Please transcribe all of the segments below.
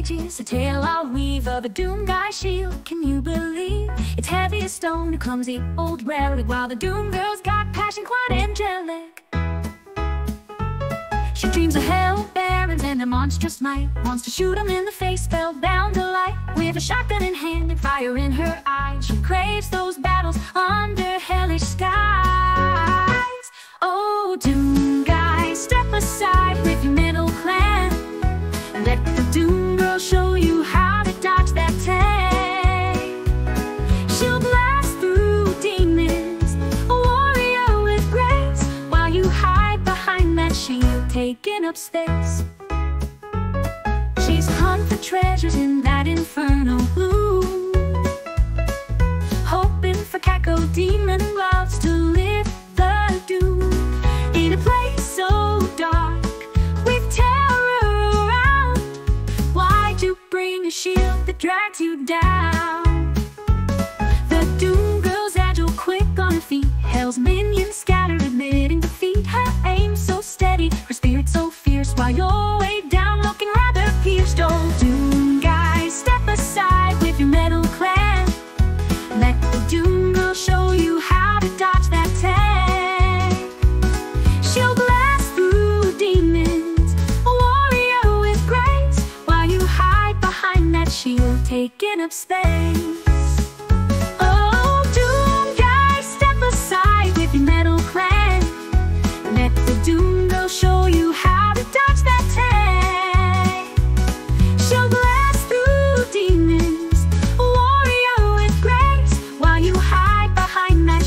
pages, a tale I'll weave of a Doomguy shield. Can you believe it's heavy as stone, a clumsy old relic? While the Doomgirl's got passion quite angelic. She dreams of hell barons and a monstrous might, wants to shoot them in the face, spellbound delight. With a shotgun in hand and fire in her eye, she craves those battles under hellish skies. Oh, Doomguy, step aside with your middle clan, and let the Doomgirl show you how to dodge that tag. She'll blast through demons, a warrior with grace, while you hide behind that shield, taking up space. She's hunt for treasures in that infernal blue, hoping for cacodemon gloves to live the doom. In a place so dark, with terror around, why'd you bring a shield that drags you down? The Doom Girl's agile, quick on her feet, hell's minions scatter, admitting defeat. Her aim so steady, her spirit so fierce, while you're way down looking rather pierced. Oh, Doomguy, step aside with your metal clan, let the Doomgirl show you how to dodge that tag. She'll blast through demons, a warrior with grace, while you hide behind that shield, taking up space. Show you how to dodge that tag. She'll blast through demons, a warrior with grace, while you hide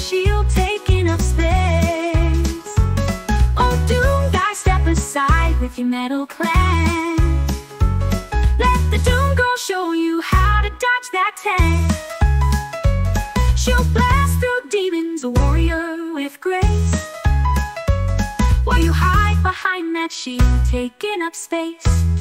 behind that shield, taking up space. Oh, Doomguy, step aside with your metal clan, let the Doomgirl show you how to dodge that tag. She'll blast through demons, a warrior with grace, while you hide behind that shield, taking up space.